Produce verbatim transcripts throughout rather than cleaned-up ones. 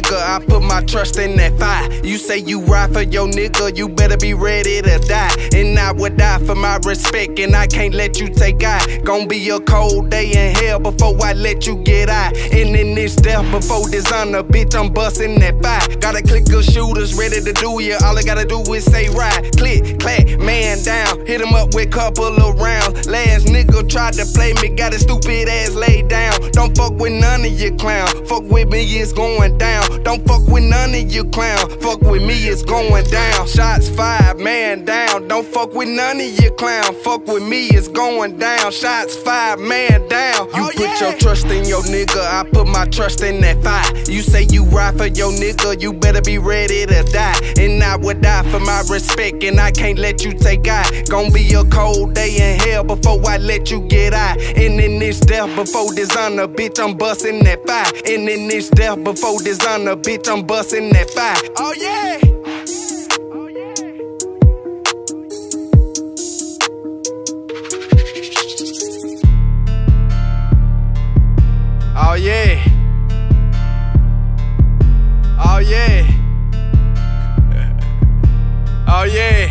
nigga, I put my trust in that fire. You say you ride for your nigga, you better be ready to die. And I would die for my respect, and I can't let you take I. Gonna be a cold day in hell before I let you get I. And in this death before dishonor, bitch, I'm busting that fire. Got a click of shooters ready to do ya. All I gotta do is say ride. Click, clap, man down. Hit him up with couple of rounds. Last nigga tried to play me, got his stupid ass laid down. Don't fuck with none of your clown. Fuck with me, it's going down. Don't fuck with none of your clown. Fuck with me, it's going down. Shots fired, man down. Don't fuck with none of your clown. Fuck with me, it's going down. Shots fired, man down. You oh, put yeah. your trust in your nigga, I put my trust in that fire. You say you ride for your nigga, you better be ready to die. And I would die for my respect, and I can't let you take I. Gonna be a cold day in hell before I let you get I. And in this death before dishonor, bitch, I'm busting that fire. And in this death before dishonor, bitch, I'm busting that fire. Oh yeah. Oh yeah. Oh yeah. Oh yeah.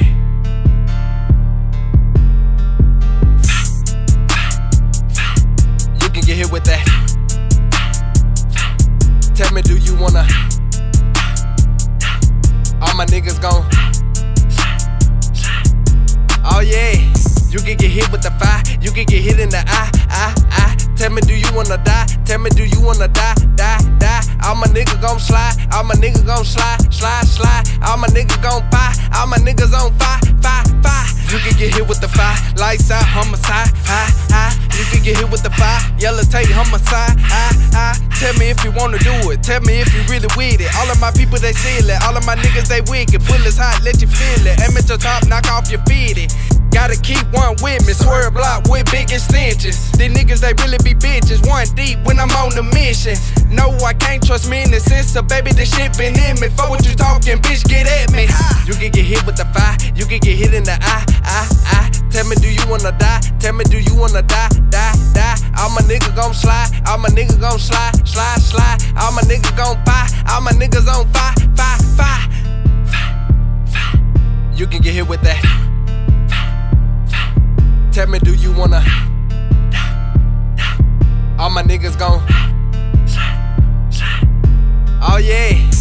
You can get hit with that. Tell me, do you wanna? All my niggas gone. Oh yeah. You can get hit with the fire. You can get hit in the eye, eye, eye. Tell me, do you wanna die? Tell me, do you wanna die, die, die? All my niggas gon' slide, all my niggas gon' slide, slide, slide. All my niggas gon' fire, all my niggas on fire, fire, fire. You can get hit with the fire, lights out, homicide, high, high. You can get hit with the fire, yellow tape, homicide, high, high. Tell me if you wanna do it, tell me if you really with it. All of my people, they seal it, all of my niggas, they wicked. Bullets hot, let you feel it. Amateur top, knock off your fitty. Gotta keep one with me, swear block with big extensions. These niggas, they really be bitches. One deep when I'm on the mission. No, I can't trust me in the sense of baby, this shit been in me. For what you talking, bitch, get at me. You can get hit with the fire, you can get hit in the eye, eye, eye. Tell me, do you wanna die? Tell me, do you wanna die, die, die? All my niggas gon' slide, all my niggas gon' slide, slide, slide. All my niggas gon' fire, all my niggas on fire, fire, fire. You can get hit with that. Tell me, do you wanna? All my niggas gone. Oh yeah.